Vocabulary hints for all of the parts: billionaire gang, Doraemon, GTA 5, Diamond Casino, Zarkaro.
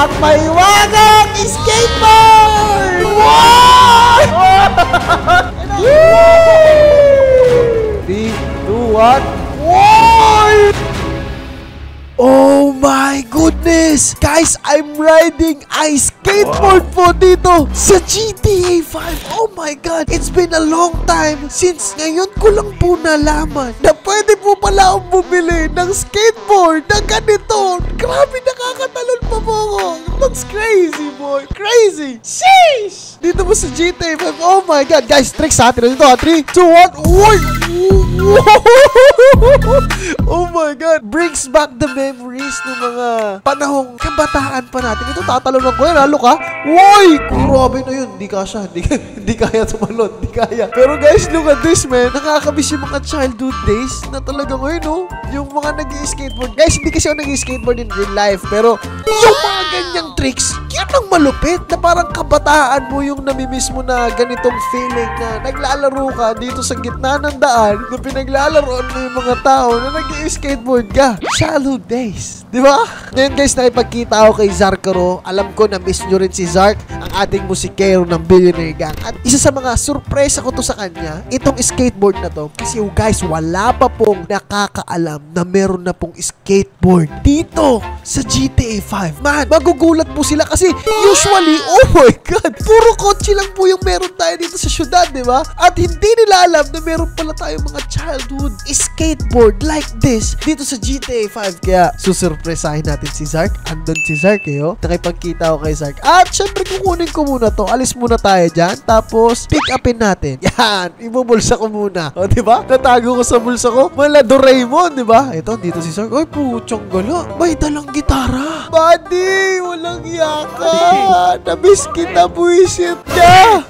at my wagon skateboard! Wow! 3, 2, 1. Wow! Oh my goodness! Guys, I'm riding ice skateboard po dito sa GTA 5. Oh my God! It's been a long time since ngayon ko lang po nalaman na pwede po pala akong bumili ng skateboard na ganito. Grabe, nakakatalon pa po ako. That's crazy, boy. Crazy. Sheesh! Dito po sa GTA 5. Oh my God! Guys, tricks sa atin na dito ha. 3, 2, 1. Uy! Oh my God! Brings back the memories ng mga panahong kabataan pa natin. Ito, tatalonan ko yan ha. Ka? Woy! Grabe na yun. Di kasha. Di kaya tumalon. Di kaya. Pero guys, look at this, man. Nakakabis yung mga childhood days na talaga ngayon, no? Yung mga nag-i-skateboard. Guys, hindi kasi ako nag-i-skateboard in real life. Pero yung mga ganyang tricks, yun ang malupit na parang kabataan mo yung namimiss mo na ganitong feeling na naglalaro ka dito sa gitna ng daan na pinaglalaroan mo yung mga tao na nag-i-skateboard ka. Childhood days. Di ba? Ngayon guys, nakipagkita ako kay Zarkaro. Alam ko na miss nyo rin si Zark, ang ating musikero ng Billionaire Gang. At isa sa mga surpresa ko to sa kanya, itong skateboard na to. Kasi guys, wala pa pong nakakaalam na meron na pong skateboard dito sa GTA 5. Man, magugulat po sila kasi usually, oh my God, puro kotse lang po yung meron tayo dito sa syudad, di ba? At hindi nila alam na meron pala tayong mga childhood skateboard like this dito sa GTA 5. Kaya susurpresahin natin si Zark. Andun si Zark eh, oh. Nakipagkita ko kay Zark. At syempre kukunin ko muna to. Alis muna tayo dyan. Tapos pick upin natin. Yan. Ibubulsa ko muna. O diba? Natago ko sa bulsa ko. Mala Doraemon. Diba? Ito. Dito si Sir. Ay puchong gala. May dalang gitara. Buddy. Walang yaka. Namiss kita buisit ka.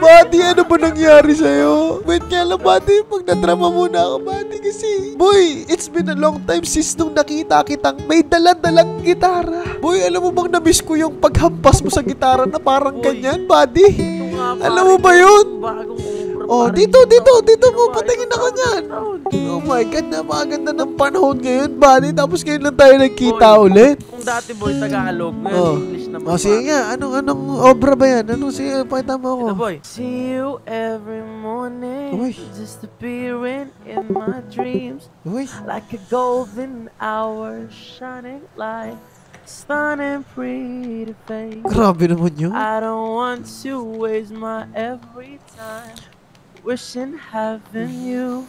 Buddy. Ano ba nangyari sa'yo? Wait nga lang buddy. Magdadrama muna ako buddy. Kasi boy. It's been a long time since nung nakita kitang may dalang gitara. Boy. Alam mo bang namiss ko yung paghampas mo sa gitara na parang ganyan, buddy. Alam mo ba yun? Oh, dito mo, patingin ako niyan. Oh my God, napakaganda ng panahon ngayon, buddy. Tapos ngayon lang tayo nagkita ulit. Kung dati boy, Tagalog, ngayon English naman. Oh, sige nga, anong obra ba yan? Ano, sige, pakita mo ako. Ito boy. See you every morning, just appearing in my dreams, like a golden hour shining light. Stunning pretty face. Grabe naman yun. I don't want to waste my every time wishing having you.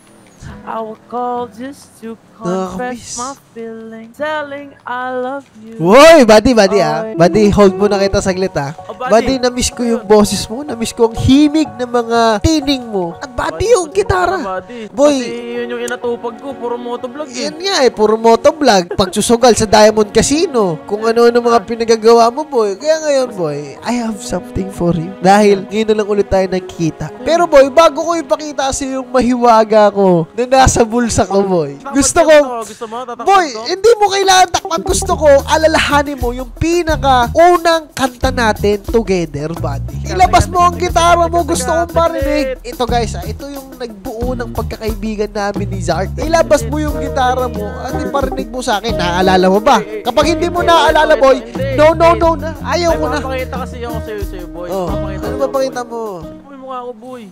I will call just to confess my feelings, telling I love you. Woy, buddy ah. Buddy, hold mo na kita saglit ah. Buddy, na-miss ko yung boses mo. Na-miss ko ang himig ng mga tining mo. At buddy, yung gitara. Boy, yun yung inatupag ko. Puro motovlog eh. Yan nga eh, puro motovlog. Pagsusugal sa Diamond Casino. Kung ano-ano mga pinagagawa mo, boy. Kaya ngayon, boy, I have something for you. Dahil ngayon lang ulit tayo nagkita. Pero boy, bago ko ipakita sa yung mahiwaga ko na nasa bulsa ko, boy. Gusto ko, boy, hindi mo kailangan takpan. Gusto ko, alalahanin mo yung pinaka-unang kanta natin together, buddy. Ilabas mo ang gitara mo. Gusto kong marinig. Ito guys, ito yung nagbuo ng pagkakaibigan namin ni Zark. Ilabas mo yung gitara mo at iparinig mo sa akin. Naaalala mo ba? Kapag hindi mo naaalala, boy, no na. Ayaw mo na. Papakita kasi ako sa'yo, boy. Ano papakita mo? Uy, mukha ko, boy.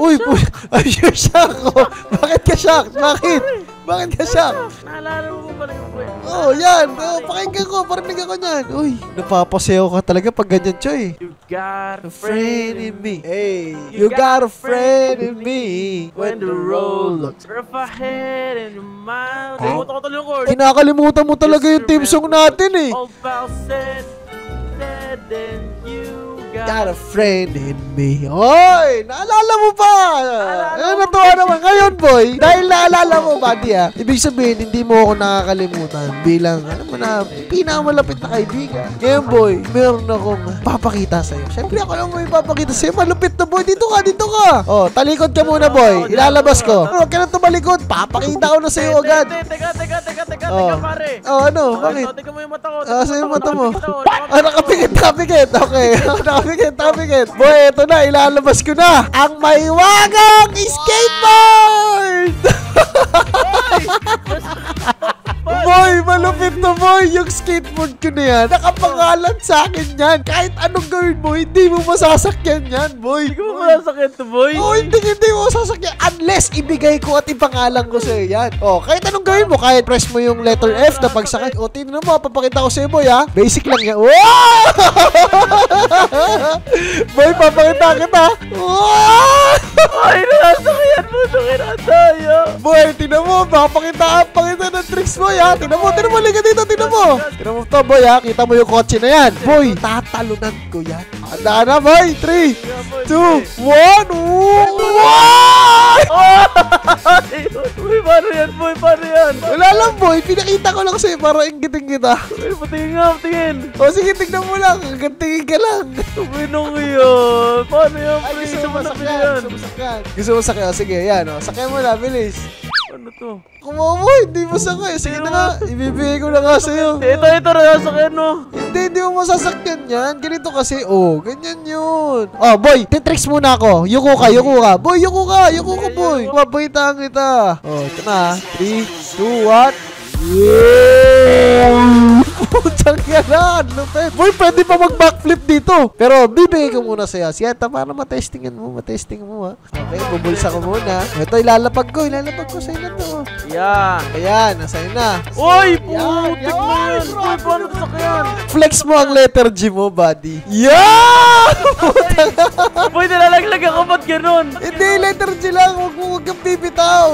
Uy, boy. Ay, you're shocked ko. Bakit ka shocked? Bakit ka shocked? Naalala mo pala yung boy. Oh, yan. Pakinggan ko. Parinig ako niyan. Uy, napapasayaw ka talaga pag ganyan, Choy. You got a friend in me. Hey, you got a friend in me. When the road looks rough ahead and your mind. Kinakalimutan mo talaga yung team song natin eh. All about said, then you. Got a friend in me. Hoy! Naalala mo pa! Ayun, natuwa naman ngayon, boy. Dahil naalala mo, buddy, ah. Ibig sabihin, hindi mo ako nakakalimutan bilang, alam mo na, pinakamalapit na kaibigan. Ngayon, boy, meron akong papakita sa'yo. Siyempre, ako lang mo yung papakita sa'yo. Malupit na, boy. Dito ka. Oh, talikod ka muna, boy. Ilalabas ko. Huwag ka na tumalikod. Papakita ko na sa'yo agad. Teka, pare. Oh, ano? Bakit? Teka mo yung mata ko. Sa'yo yung mata mo. Ah, nakapikit. Okay. Tapikit. Boy, eto na. Ilalabas ko na ang may wagang skateboard! Boy! Boy, malupit na boy yung skateboard ko na yan. Nakapangalan sa akin yan. Kahit anong gawin mo, hindi mo masasakyan yan, boy. Hindi ko masasakyan to, boy. Oh, hindi mo masasakyan. Unless ibigay ko at ipangalan ko sa'yo yan. Oh, kahit anong gawin mo, kahit press mo yung letter F na pagsakit. Oh, tingnan mo, papakita ko sa'yo, boy, ha. Basic lang yan. Wow! Boy, papakita kita. Wow! Ay, nasakyan mo. Nakira tayo. Boy, tingnan mo, papakita ng tricks mo. Boy, ha? Tignan mo, liga dito, tignan mo. Tignan mo ito, boy, ha? Kita mo yung kotse na yan. Boy, tatalunan ko yan. Handa na, boy. 3, 2, 1. What? Boy, paano yan, boy? Paano yan? Wala lang, boy. Pinakita ko lang sa'yo para inggitin kita. Boy, patingin nga, patingin. O, sige, tignan mo lang. Tingin ka lang. Tuminong yun. Paano yan, boy? Gusto mo sakyan. Gusto mo sakyan. Sige, yan, o. Sakyan mo na, bilis. Ano to? Kumawa mo, hindi mo sakay. Sige na nga, ibibigay ko na nga sa'yo. Ito, nasakyan mo. Hindi mo masasakyan yan. Ganito kasi, oh, ganyan yun. Oh, boy, titricks muna ako. Yuko ka. Boy, yuko ka, boy. Mabaitahan kita. Oh, ito na. 3, 2, 1. Yeah! Putsang yan, lupet. Boy, pwede pa mag-backflip dito. Pero, bibigay ko muna sa'yo. Siyeta, para matestingan mo, ha. Okay, bubulsa ko muna. Ito, ilalapag ko sa'yo na to. Yan. Ayan, nasa'yo na. Uy, putik mo yan. Uy, paano ko sakyan? Flex mo ang letter G mo, buddy. Yan! Putsang yan. Boy, nalalaglag ako. Ba't ganun? Hindi, letter G lang. Huwag kang bibitaw.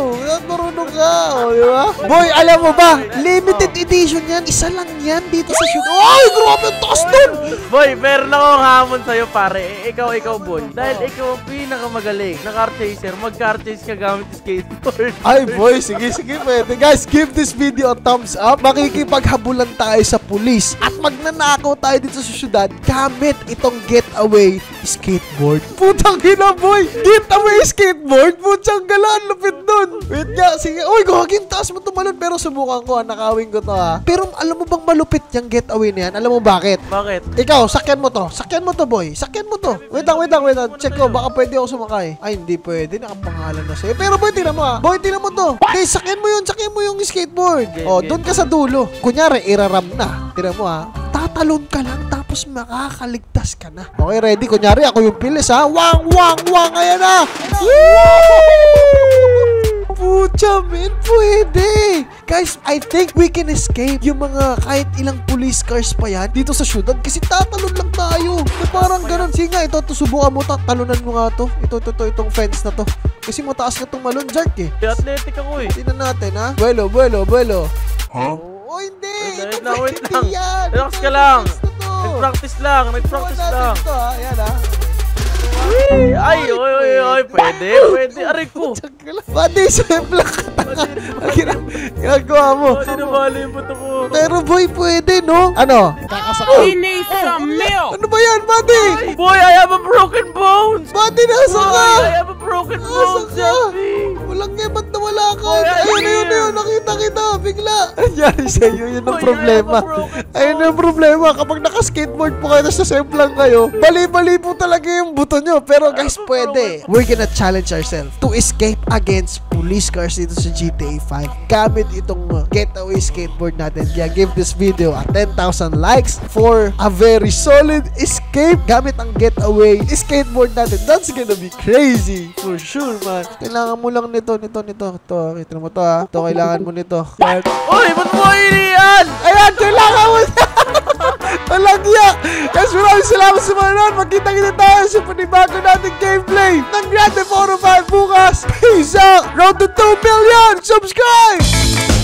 Marunong ka. O, di ba? Boy, alam mo ba? Limited edition yan. Isa lang yan. Dito sa shoot. Ay, grabe ang taas dun! Boy, meron akong hamon sa'yo, pare. Ikaw, boy. Dahil ikaw ang pinakamagaling na car chaser. Mag-car chase ka gamit skateboard. Ay, boy. Sige, pwede. Guys, give this video a thumbs up. Makikipaghabulan tayo sa pulis. At magnanakaw tayo dito sa syudad gamit itong getaway skateboard. Putang gila, boy! Getaway skateboard? Putang gala, lupit dun. Wait nga, sige. Uy, gawagin taas mo tumalon. Pero subukan ko, nakawin ko to, ha. Pero alam mo bang malupit yung getaway na yan? Alam mo bakit? Bakit? Ikaw, sakyan mo to, boy. Sakyan mo to. Wait lang. Check ko, baka pwede ako sumakay. Ay, hindi pwede. Nakapangalan na sa'yo. Pero boy, tingnan mo, ha. Boy, tingnan mo to. Okay, sakyan mo yung skateboard. Oh, doon ka sa dulo. Kunyari, iraram na. Tingnan mo, ha. Tatalon ka lang, tapos makakaligtas ka na. Okay, ready? Kunyari, ako yung pilis, ha. Wang! Ayan na! Woo! Pucha, man, pwede. Guys, I think we can escape yung mga kahit ilang police cars pa yan dito sa syudad kasi tatalon lang tayo. Na parang ganun. Sige nga, ito, subukan mo, tatalunan mo nga to. Ito, itong fence na to. Kasi mataas na itong malon, Jark, eh. Athletic ako, eh. Tingnan natin, ha. Buelo. Huh? Oh, hindi. Ito, pwede yan. Relax ka lang. Nag-practice lang. Ito, ha. Ayan, ha. Ay, pwede. Aray ko. Buddy, simple ka. Ginagawa mo. Sinabali yung buto ko. Pero boy, pwede, no? Ano? Ano ba yan, buddy? Boy, I have a broken bones. Buddy, nasa ka? I have a broken bones, Jeffy. Walang nga, ba't nawala ka? Ayun, nakita, bigla. Anyari sa'yo, yun ang problema. Ayun ang problema. Kapag naka-skateboard po kayo, nasa semplang kayo, bali-bali po talaga yung buto nyo. Pero guys, pwede. We're gonna challenge ourselves to escape against police cars dito sa GTA 5 gamit itong getaway skateboard natin. Kaya give this video a 10,000 likes for a very solid escape gamit ang getaway skateboard natin. That's gonna be crazy for sure, man. Kailangan mo lang nito. Ito mo to, ha. Ito, kailangan mo nito. Uy, ba't mo iniyan? Ayan, kailangan mo na. Walang iya. Guys, maraming salamat sa mga noon. Magkita-kita tayo sa panibago nating gameplay ng Grand Theft Auto 5 bukas. Peace out. Road to 2 million. Subscribe!